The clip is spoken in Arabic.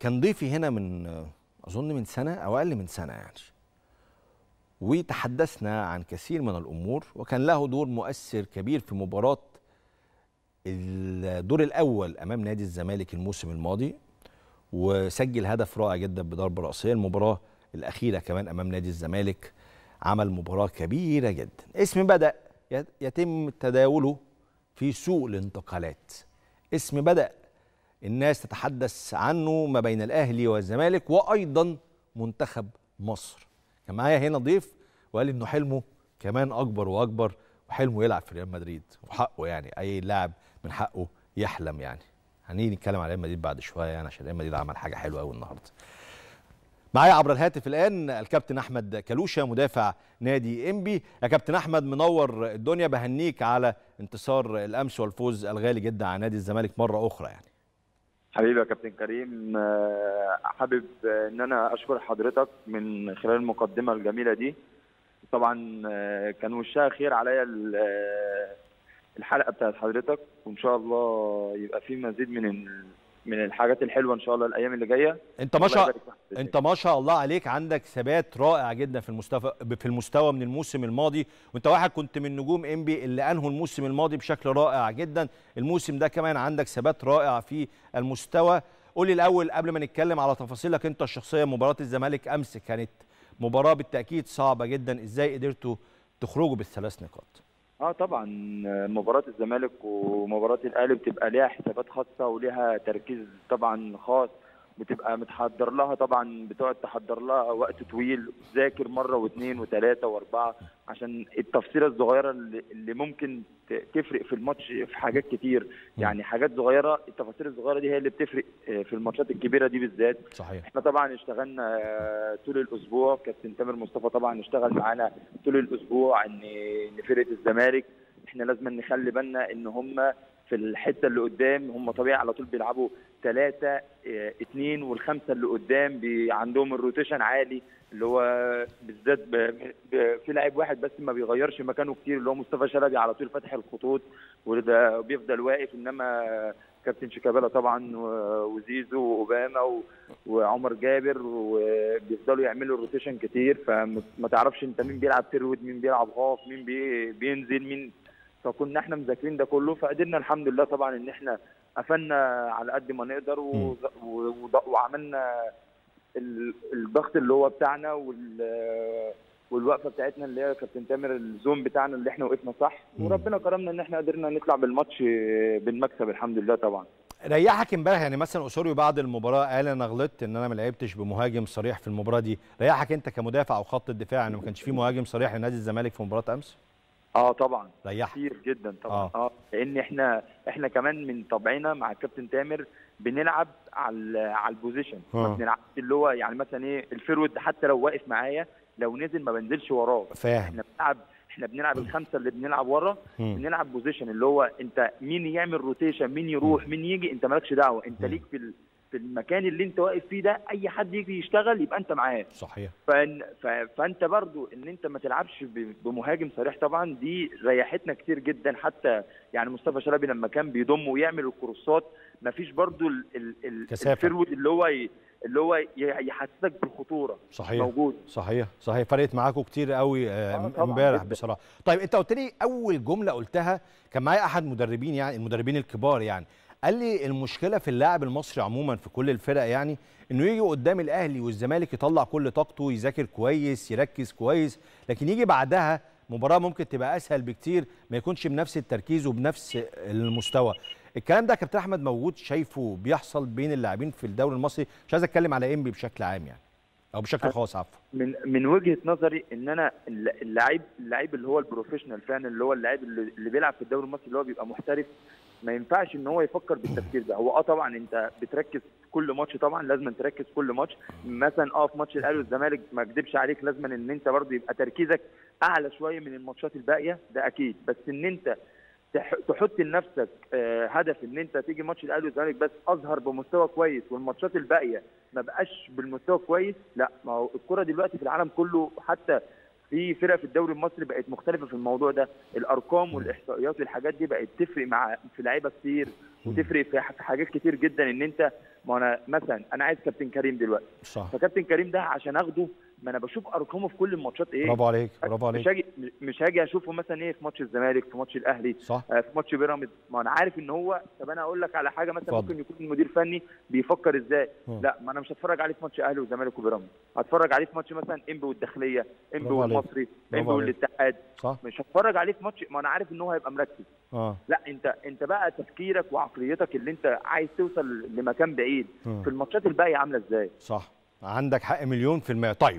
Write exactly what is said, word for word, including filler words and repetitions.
كان ضيفي هنا من اظن من سنه او اقل من سنه يعني، وتحدثنا عن كثير من الامور، وكان له دور مؤثر كبير في مباراه الدور الاول امام نادي الزمالك الموسم الماضي، وسجل هدف رائع جدا بضربه راسيه. المباراه الاخيره كمان امام نادي الزمالك عمل مباراه كبيره جدا. اسم بدا يتم تداوله في سوق الانتقالات، اسم بدا الناس تتحدث عنه ما بين الاهلي والزمالك وايضا منتخب مصر. كان معايا هنا ضيف وقال لي انه حلمه كمان اكبر واكبر، وحلمه يلعب في ريال مدريد، وحقه يعني اي لاعب من حقه يحلم يعني. هنيجي نتكلم على ريال مدريد بعد شويه يعني، عشان ريال مدريد عمل حاجه حلوه قوي النهارده. معايا عبر الهاتف الان الكابتن احمد كالوشا مدافع نادي إنبي. يا كابتن احمد منور الدنيا، بهنيك على انتصار الامس والفوز الغالي جدا على نادي الزمالك مره اخرى يعني. حبيبي يا كابتن كريم، حابب ان انا اشكر حضرتك من خلال المقدمه الجميله دي. طبعا كان وشها خير عليا الحلقه بتاعت حضرتك، وان شاء الله يبقى في مزيد من من الحاجات الحلوه ان شاء الله الايام اللي جايه. انت ما شاء انت ما شاء الله عليك، عندك ثبات رائع جدا في المستوى في المستوى من الموسم الماضي، وانت واحد كنت من نجوم إنبي اللي انهوا الموسم الماضي بشكل رائع جدا. الموسم ده كمان عندك ثبات رائع في المستوى. قول لي الاول قبل ما نتكلم على تفاصيلك انت الشخصيه، مباراه الزمالك امس كانت مباراه بالتاكيد صعبه جدا، ازاي قدرتوا تخرجوا بالثلاث نقاط؟ اه طبعا مباراه الزمالك ومباراه الاهلي بتبقى ليها حسابات خاصه وليها تركيز طبعا خاص، بتبقى متحضر لها طبعا، بتقعد تحضر لها وقت طويل، تذاكر مره واثنين وثلاثه واربعه عشان التفصيله الصغيره اللي ممكن تفرق في الماتش في حاجات كتير يعني، حاجات صغيره، التفاصيل الصغيره دي هي اللي بتفرق في الماتشات الكبيره دي بالذات. صحيح. احنا طبعا اشتغلنا طول الاسبوع، كابتن تامر مصطفى طبعا اشتغل معانا طول الاسبوع ان ان فرقه الزمالك احنا لازم نخلي بالنا ان هم في الحته اللي قدام، هم طبيعي على طول بيلعبوا ثلاثه اثنين، والخمسه اللي قدام عندهم الروتيشن عالي، اللي هو بالذات في لاعب واحد بس ما بيغيرش مكانه كتير اللي هو مصطفى شلبي، على طول فاتح الخطوط وبيفضل واقف، انما كابتن شيكابالا طبعا وزيزو واوباما وعمر جابر وبيفضلوا يعملوا الروتيشن كتير، فما تعرفش انت مين بيلعب فيرود، مين بيلعب غاف، مين بينزل مين، فكنا احنا مذاكرين ده كله، فقدرنا الحمد لله طبعا ان احنا قفلنا على قد ما نقدر وعملنا الضغط اللي هو بتاعنا والوقفه بتاعتنا اللي هي كابتن تامر، الزوم بتاعنا اللي احنا وقفنا صح، وربنا كرمنا ان احنا قدرنا نطلع بالماتش بالمكسب الحمد لله. طبعا ريحك امبارح يعني، مثلا أوسوريو بعد المباراه قال انا غلطت ان انا ما لعبتش بمهاجم صريح في المباراه دي، ريحك انت كمدافع او خط الدفاع ان ما كانش في مهاجم صريح لنادي الزمالك في مباراه امس؟ اه طبعا ريحك كتير جدا طبعا. اه, آه. لان احنا احنا كمان من طبعنا مع الكابتن تامر بنلعب على على البوزيشن، ما بنلعبش اللي هو يعني مثلا ايه الفيرود، حتى لو واقف معايا لو نزل ما بنزلش وراه، احنا بنلعب احنا بنلعب الخمسه اللي بنلعب ورا، بنلعب بوزيشن اللي هو انت مين يعمل روتيشن، مين يروح، مين يجي، انت مالكش دعوه، انت ليك في ال... في المكان اللي انت واقف فيه ده، اي حد يجي يشتغل يبقى انت معاه. صحيح. فان فانت برضو ان انت ما تلعبش بمهاجم صريح طبعا دي ريحتنا كتير جدا، حتى يعني مصطفى شلبي لما كان بيضم ويعمل الكروسات ما فيش برضو الفيرود اللي هو اللي هو يحسسك بالخطوره. صحيح. موجود. صحيح صحيح فرقت معاكم كتير قوي امبارح. آه بصراحه. طيب انت قلت لي اول جمله قلتها، كان معايا احد مدربين يعني المدربين الكبار يعني، قال لي المشكله في اللاعب المصري عموما في كل الفرق يعني، انه يجي قدام الاهلي والزمالك يطلع كل طاقته، يذاكر كويس، يركز كويس، لكن يجي بعدها مباراه ممكن تبقى اسهل بكتير ما يكونش بنفس التركيز وبنفس المستوى. الكلام ده يا كابتن احمد موجود، شايفه بيحصل بين اللاعبين في الدوري المصري؟ مش عايز اتكلم على إنبي بشكل عام يعني او بشكل خاص، عفوا. من من وجهه نظري ان انا اللاعب اللاعب اللي هو البروفيشنال فعلا، اللي هو اللاعب اللي بيلعب في الدوري المصري اللي هو بيبقى محترف، ما ينفعش ان هو يفكر بالتفكير ده. هو اه طبعا انت بتركز كل ماتش، طبعا لازم تركز كل ماتش، مثلا اه في ماتش الاهلي والزمالك ما اكدبش عليك لازم ان انت برضه يبقى تركيزك اعلى شويه من الماتشات الباقيه ده اكيد، بس ان انت تحط لنفسك هدف ان انت تيجي ماتش الاهلي والزمالك بس اظهر بمستوى كويس والماتشات الباقيه ما بقاش بالمستوى كويس، لا. ما هو الكره دلوقتي في العالم كله، حتى في فرق في الدوري المصري بقت مختلفه في الموضوع ده، الارقام والاحصائيات والحاجات دي بقت تفرق مع في لعيبه كتير وتفرق في حاجات كتير جدا، ان انت ما انا مثلا انا عايز كابتن كريم دلوقتي صح. فكابتن كريم ده عشان اخده ما انا بشوف ارقامه في كل الماتشات ايه. برافو عليك برافو عليك. مش هاجي مش هاجي اشوفه مثلا ايه في ماتش الزمالك، في ماتش الاهلي صح. آه في ماتش بيراميدز، ما انا عارف ان هو. طب انا اقول لك على حاجه مثلا فضل. ممكن يكون المدير الفني بيفكر ازاي م. لا ما انا مش هتفرج عليه في ماتش اهلي وزمالك وبيراميدز، هتفرج عليه في ماتش مثلا انبي والداخليه، انبي والمصري، انبي والاتحاد صح. مش هتفرج عليه في ماتش ما انا عارف ان هو هيبقى مركز آه. لا انت انت بقى تفكيرك وعقليتك اللي انت عايز توصل لمكان بعيد م. في الماتشات الباقيه عامله ازاي صح. عندك حق مليون في المية. طيب